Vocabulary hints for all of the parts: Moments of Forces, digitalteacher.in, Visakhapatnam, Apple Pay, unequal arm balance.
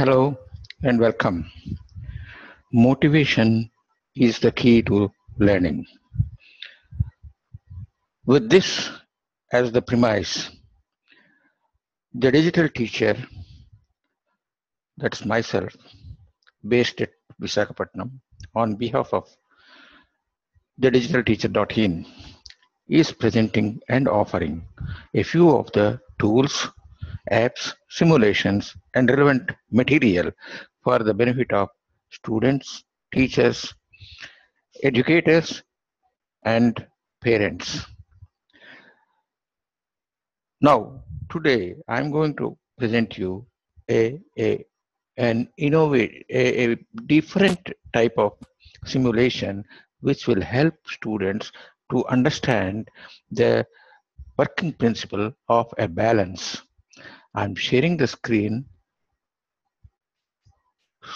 Hello and welcome. Motivation is the key to learning. With this as the premise, the digital teacher, that's myself, based at Visakhapatnam, on behalf of the digitalteacher.in, is presenting and offering a few of the tools, apps, simulations, and relevant material for the benefit of students, teachers, educators, and parents. Now, today I'm going to present you a different type of simulation which will help students to understand the working principle of a balance. I'm sharing the screen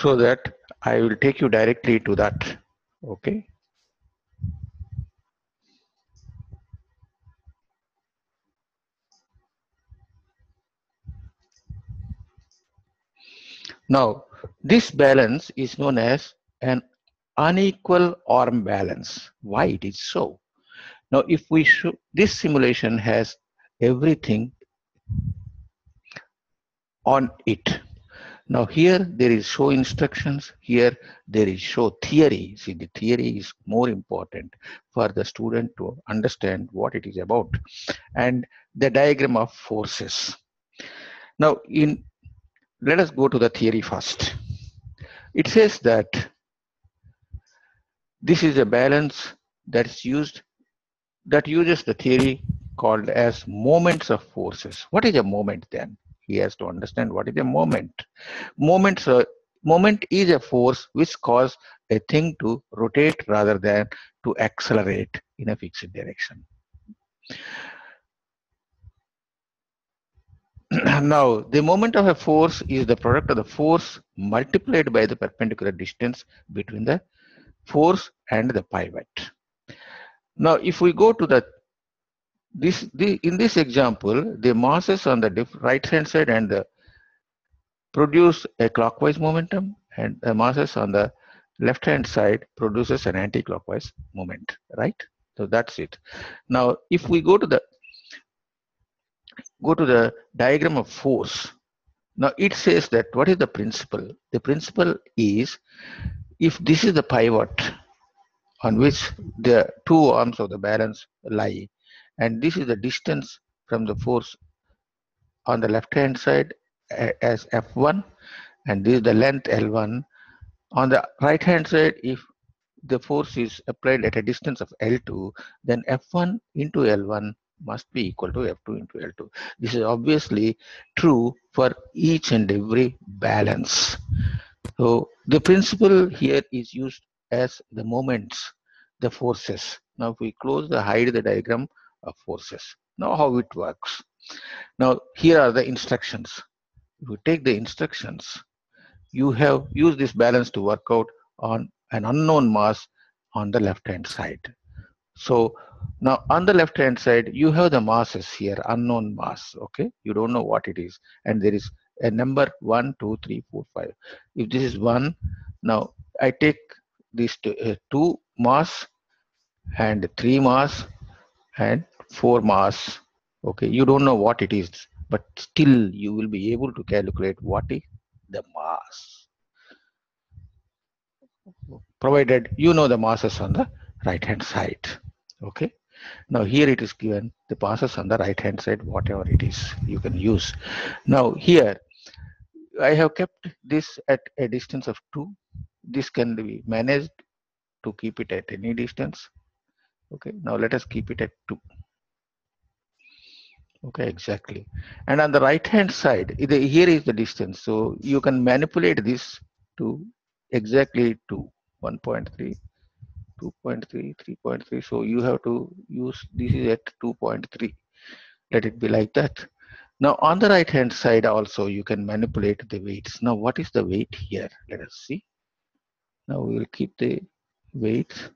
so that I will take you directly to that. Okay. Now, this balance is known as an unequal arm balance. Why it is so? Now, if we should, this simulation has everything on it. Now here there is show instructions, here there is show theory. See, the theory is more important for the student to understand what it is about, and the diagram of forces. Now let us go to the theory first. It says that this is a balance that uses the theory called as moments of forces. What is a moment then? He has to understand what is a moment. Moment is a force which causes a thing to rotate rather than to accelerate in a fixed direction. Now, the moment of a force is the product of the force multiplied by the perpendicular distance between the force and the pivot. Now, if we go to in this example, the masses on the right hand side and produce a clockwise momentum, and the masses on the left hand side produces an anti-clockwise moment, right? So that's it. Now, if we go to the diagram of force, now it says that what is the principle? The principle is, if this is the pivot on which the two arms of the balance lie, and this is the distance from the force on the left hand side as F1, and this is the length L1. On the right hand side, if the force is applied at a distance of L2, then F1 into L1 must be equal to F2 into L2. This is obviously true for each and every balance. So the principle here is used as the moments, the forces. Now if we hide the diagram of forces. Now how it works. Now here are the instructions. If you take the instructions, you have used this balance to work out on an unknown mass on the left hand side. So now on the left hand side you have the masses here, unknown mass, okay? You don't know what it is, and there is a number 1, 2, 3, 4, 5. If this is 1, now I take these 2 mass and 3 mass and 4 mass, okay? You don't know what it is, but still you will be able to calculate what is the mass, provided you know the masses on the right hand side, okay? Now here it is given the masses on the right hand side, whatever it is you can use. Now here I have kept this at a distance of 2. This can be managed to keep it at any distance, okay? Now let us keep it at 2. Okay, exactly. And on the right hand side, here is the distance, so you can manipulate this to exactly 2, 1.3, 2.3, 3.3. So you have to use this is at 2.3. Let it be like that. Now on the right hand side also you can manipulate the weights. Now what is the weight here? Let us see. Now we will keep the weights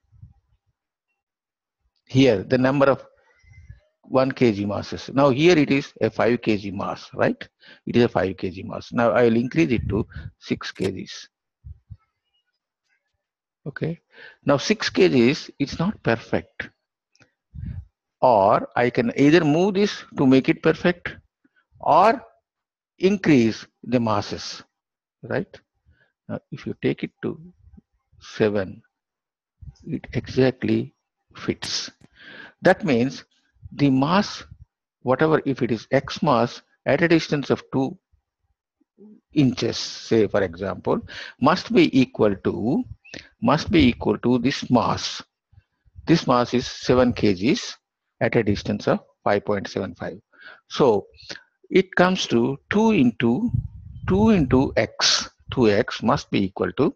here. The number of 1 kg masses. Now here it is a 5 kg mass, right? It is a 5 kg mass. Now I will increase it to 6 kgs. Okay. Now 6 kgs, it's not perfect. Or I can either move this to make it perfect or increase the masses, right? Now if you take it to 7, it exactly fits. That means the mass, whatever, if it is X mass at a distance of 2 inches, say for example, must be equal to this mass. This mass is 7 kgs at a distance of 5.75. So it comes to 2 into X. 2X must be equal to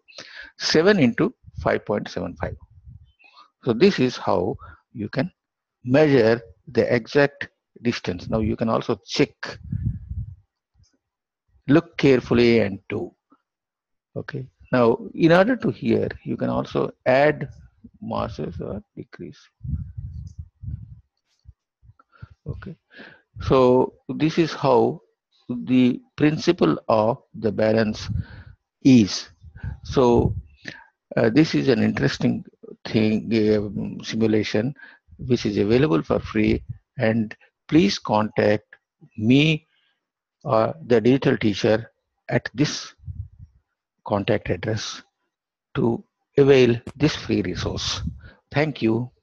7 into 5.75. So this is how you can measure the exact distance. Now you can also check, look carefully and do. Okay. Now in order to here, you can also add masses or decrease. Okay. So this is how the principle of the balance is. So this is an interesting thing, simulation, which is available for free, and please contact me or the digital teacher at this contact address to avail this free resource. Thank you.